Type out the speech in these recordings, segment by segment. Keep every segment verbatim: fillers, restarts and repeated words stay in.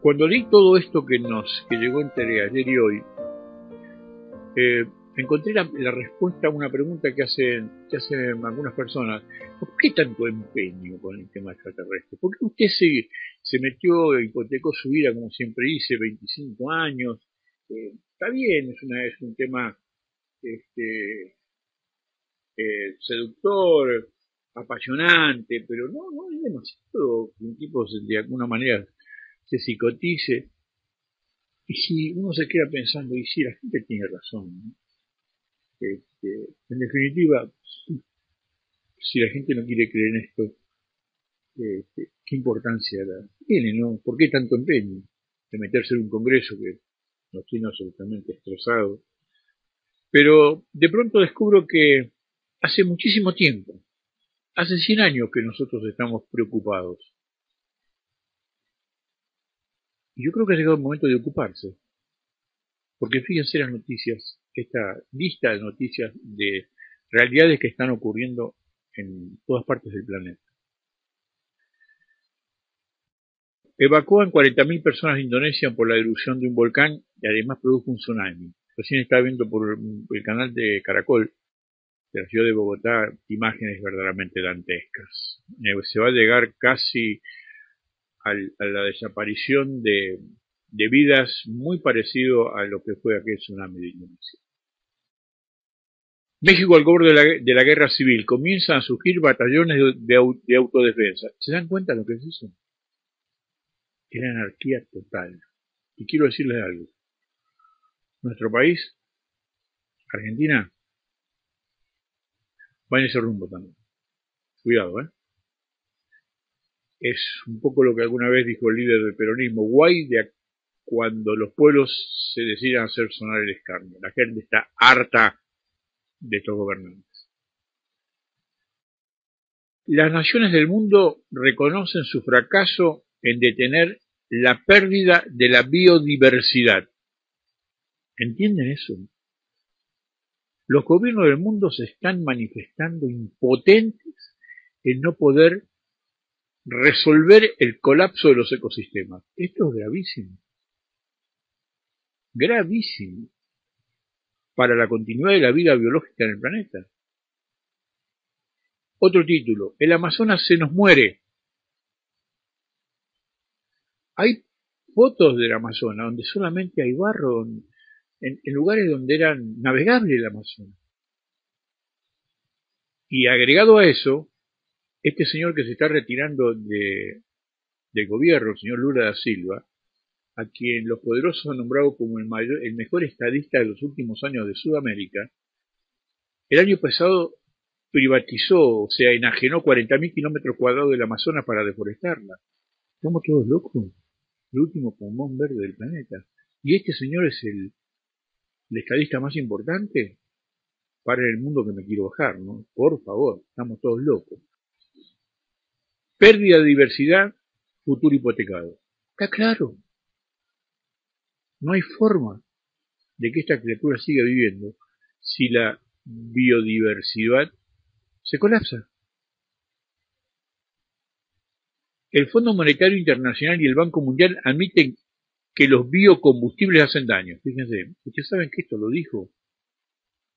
Cuando leí todo esto que nos que llegó entre ayer y hoy, eh, encontré la, la respuesta a una pregunta que hacen, que hacen algunas personas. ¿Por qué tanto empeño con el tema extraterrestre? ¿Por qué usted se, se metió, hipotecó su vida, como siempre hice, veinticinco años? Eh, está bien, es, una, es un tema este, eh, seductor, apasionante, pero no, no es demasiado que un tipo de alguna manera se psicotice. Y si uno se queda pensando, y si la gente tiene razón, ¿no? Este, en definitiva, si la gente no quiere creer en esto, este, ¿qué importancia la tiene, no? ¿Por qué tanto empeño de meterse en un congreso que nos tiene absolutamente destrozados? Pero de pronto descubro que hace muchísimo tiempo, hace cien años que nosotros estamos preocupados. Y yo creo que ha llegado el momento de ocuparse. Porque fíjense las noticias, esta lista de noticias de realidades que están ocurriendo en todas partes del planeta. Evacúan cuarenta mil personas de Indonesia por la erupción de un volcán y además produjo un tsunami. Recién estaba viendo por el canal de Caracol, de la ciudad de Bogotá, imágenes verdaderamente dantescas. Se va a llegar casi al, a la desaparición de... de vidas, muy parecido a lo que fue aquel tsunami de Indonesia. México al borde de la, de la guerra civil. Comienzan a surgir batallones de, de autodefensa. ¿Se dan cuenta de lo que es eso? Era anarquía total. Y quiero decirles algo. Nuestro país, Argentina, va en ese rumbo también. Cuidado, ¿eh? Es un poco lo que alguna vez dijo el líder del peronismo. Guay de acá. Cuando los pueblos se decidan hacer sonar el escarnio. La gente está harta de estos gobernantes. Las naciones del mundo reconocen su fracaso en detener la pérdida de la biodiversidad. ¿Entienden eso? Los gobiernos del mundo se están manifestando impotentes en no poder resolver el colapso de los ecosistemas. Esto es gravísimo. Gravísimo para la continuidad de la vida biológica en el planeta. Otro título: el Amazonas se nos muere. Hay fotos del Amazonas donde solamente hay barro, en, en lugares donde era navegable el Amazonas. Y agregado a eso, este señor que se está retirando de, del gobierno, el señor Lula da Silva, a quien los poderosos han nombrado como el, mayor, el mejor estadista de los últimos años de Sudamérica, el año pasado privatizó, o sea, enajenó cuarenta mil kilómetros cuadrados del Amazonas para deforestarla. ¿Estamos todos locos? El último pulmón verde del planeta. ¿Y este señor es el, el estadista más importante? Para el mundo que me quiero bajar, ¿no? Por favor, estamos todos locos. Pérdida de diversidad, futuro hipotecado. Está claro. No hay forma de que esta criatura siga viviendo si la biodiversidad se colapsa. El Fondo Monetario Internacional y el Banco Mundial admiten que los biocombustibles hacen daño. Fíjense, ustedes saben que esto lo dijo,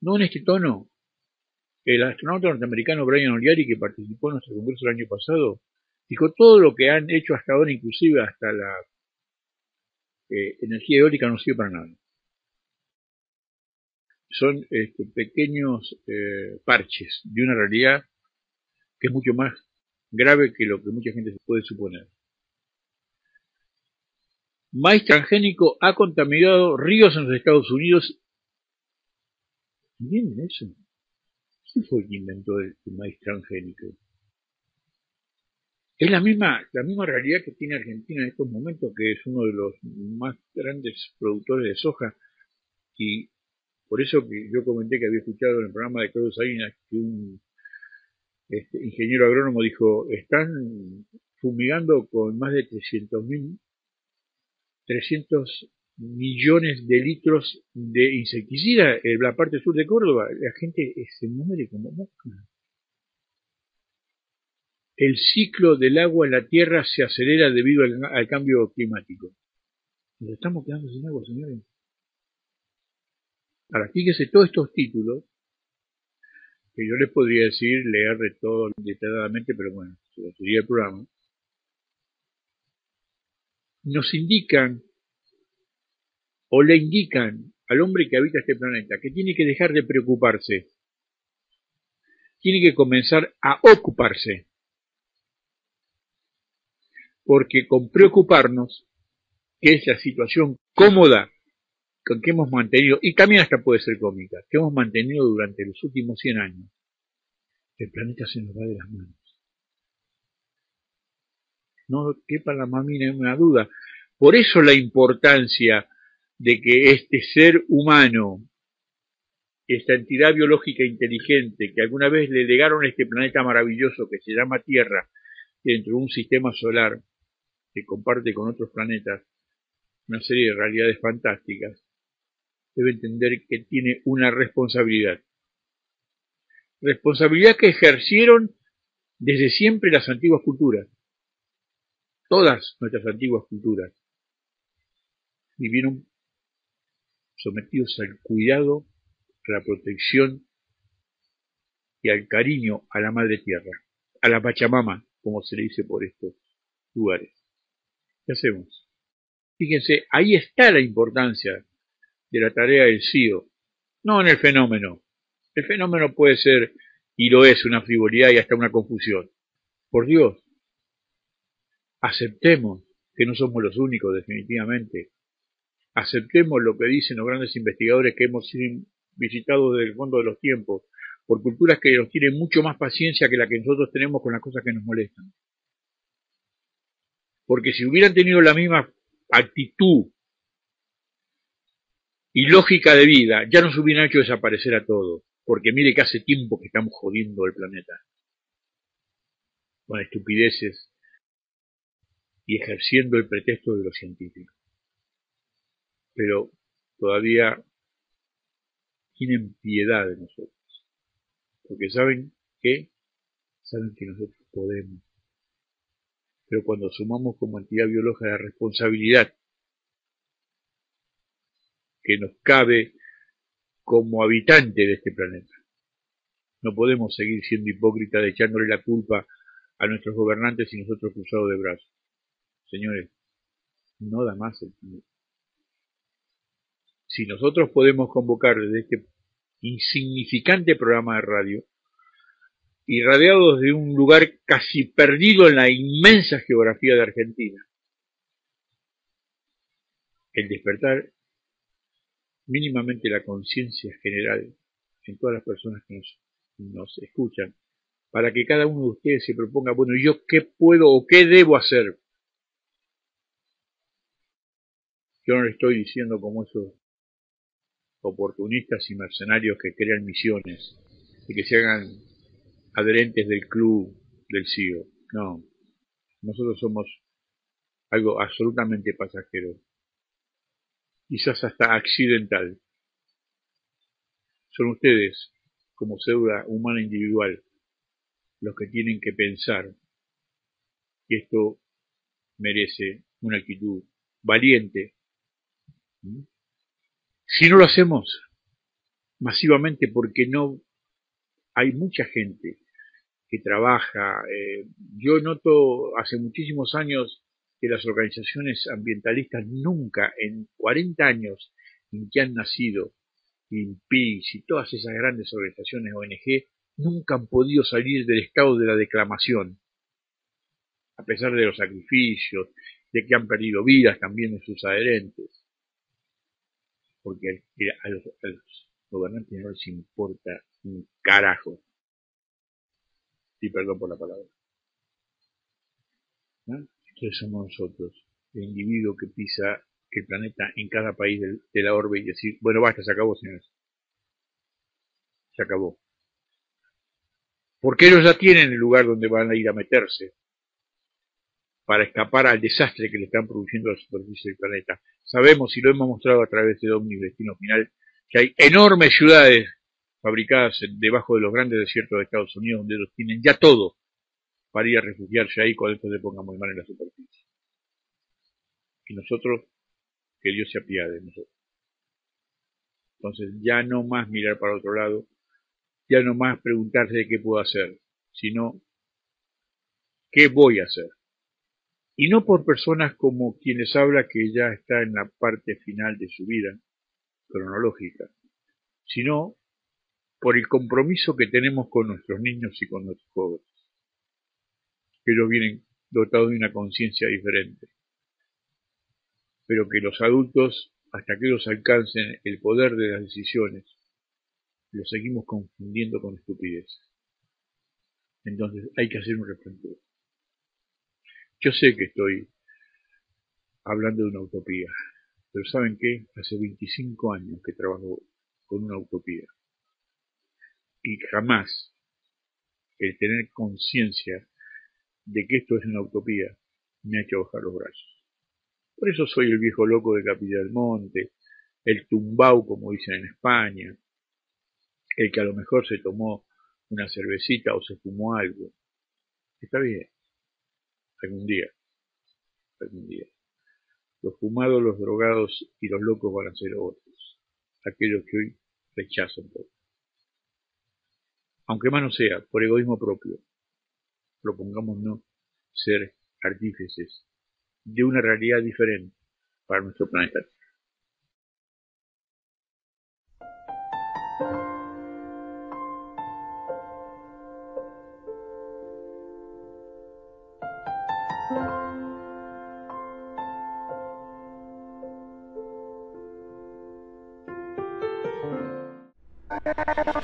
no en este tono, el astronauta norteamericano Brian O'Leary, que participó en nuestro congreso el año pasado, dijo todo lo que han hecho hasta ahora, inclusive hasta la Eh, energía eólica, no sirve para nada. Son este, pequeños eh, parches de una realidad que es mucho más grave que lo que mucha gente puede suponer. Maíz transgénico ha contaminado ríos en los Estados Unidos. ¿Entienden eso? ¿Quién fue el que inventó el, el maíz transgénico? Es la misma, la misma realidad que tiene Argentina en estos momentos, que es uno de los más grandes productores de soja, y por eso que yo comenté que había escuchado en el programa de Claudio Salinas que un este, ingeniero agrónomo dijo, están fumigando con más de trescientos millones de litros de insecticida en la parte sur de Córdoba. La gente se muere como mosca. El ciclo del agua en la tierra se acelera debido al, al cambio climático. Nos estamos quedando sin agua, señores. Ahora, fíjese todos estos títulos, que yo les podría decir, leer de todo detalladamente, pero bueno, sería el programa, nos indican, o le indican al hombre que habita este planeta, que tiene que dejar de preocuparse, tiene que comenzar a ocuparse, porque con preocuparnos, que es la situación cómoda con que hemos mantenido, y también hasta puede ser cómica, que hemos mantenido durante los últimos cien años, el planeta se nos va de las manos. No quepa la más mínima duda. Por eso la importancia de que este ser humano, esta entidad biológica inteligente, que alguna vez le legaron a este planeta maravilloso que se llama Tierra, dentro de un sistema solar que comparte con otros planetas una serie de realidades fantásticas, debe entender que tiene una responsabilidad. Responsabilidad que ejercieron desde siempre las antiguas culturas. Todas nuestras antiguas culturas vivieron sometidos al cuidado, a la protección y al cariño a la Madre Tierra, a la Pachamama, como se le dice por estos lugares. ¿Qué hacemos? Fíjense, ahí está la importancia de la tarea del C I O, no en el fenómeno. El fenómeno puede ser, y lo es, una frivolidad y hasta una confusión. Por Dios, aceptemos que no somos los únicos, definitivamente. Aceptemos lo que dicen los grandes investigadores que hemos visitado desde el fondo de los tiempos, por culturas que nos tienen mucho más paciencia que la que nosotros tenemos con las cosas que nos molestan. Porque si hubieran tenido la misma actitud y lógica de vida, ya nos hubieran hecho desaparecer a todos. Porque mire que hace tiempo que estamos jodiendo el planeta con estupideces y ejerciendo el pretexto de los científicos. Pero todavía tienen piedad de nosotros. Porque saben que, saben que nosotros podemos. Pero cuando asumamos como entidad biológica la responsabilidad que nos cabe como habitante de este planeta, no podemos seguir siendo hipócritas de echándole la culpa a nuestros gobernantes y nosotros cruzados de brazos. Señores, no da más el tiempo. Si nosotros podemos convocar desde este insignificante programa de radio, irradiados de un lugar casi perdido en la inmensa geografía de Argentina, el despertar mínimamente la conciencia general en todas las personas que nos, nos escuchan, para que cada uno de ustedes se proponga, bueno, ¿yo qué puedo o qué debo hacer? Yo no le estoy diciendo como esos oportunistas y mercenarios que crean misiones y que se hagan adherentes del club del C I O. No, nosotros somos algo absolutamente pasajero, quizás hasta accidental. Son ustedes, como célula humana individual, los que tienen que pensar que esto merece una actitud valiente. Si no lo hacemos masivamente, porque no hay mucha gente que trabaja, eh, yo noto hace muchísimos años que las organizaciones ambientalistas nunca en cuarenta años en que han nacido, Greenpeace y todas esas grandes organizaciones O N G, nunca han podido salir del estado de la declamación, a pesar de los sacrificios, de que han perdido vidas también de sus adherentes. Porque a los, a los gobernantes no les importa un carajo. Sí, perdón por la palabra. ¿No? Entonces somos nosotros, el individuo que pisa el planeta en cada país del, de la orbe y decir, bueno, basta, se acabó, señores. Se acabó. Porque ellos ya tienen el lugar donde van a ir a meterse para escapar al desastre que le están produciendo a la superficie del planeta. Sabemos, y lo hemos mostrado a través de Omni Destino Final, que hay enormes ciudades fabricadas debajo de los grandes desiertos de Estados Unidos, donde ellos tienen ya todo para ir a refugiarse ahí cuando esto se ponga muy mal en la superficie. Y nosotros que Dios se apiade de nosotros. Entonces, ya no más mirar para otro lado, ya no más preguntarse de qué puedo hacer, sino qué voy a hacer. Y no por personas como quienes habla que ya está en la parte final de su vida cronológica, sino por el compromiso que tenemos con nuestros niños y con nuestros jóvenes. Ellos vienen dotados de una conciencia diferente, pero que los adultos, hasta que ellos alcancen el poder de las decisiones, los seguimos confundiendo con estupideces. Entonces hay que hacer un replanteo. Yo sé que estoy hablando de una utopía, pero ¿saben qué? Hace veinticinco años que trabajo con una utopía. Y jamás el tener conciencia de que esto es una utopía me ha hecho bajar los brazos. Por eso soy el viejo loco de Capilla del Monte, el tumbao, como dicen en España, el que a lo mejor se tomó una cervecita o se fumó algo. Está bien. Algún día, algún día. Los fumados, los drogados y los locos van a ser otros, aquellos que hoy rechazan todo. Aunque más no sea, por egoísmo propio, propongámonos ser artífices de una realidad diferente para nuestro planeta. Thank you.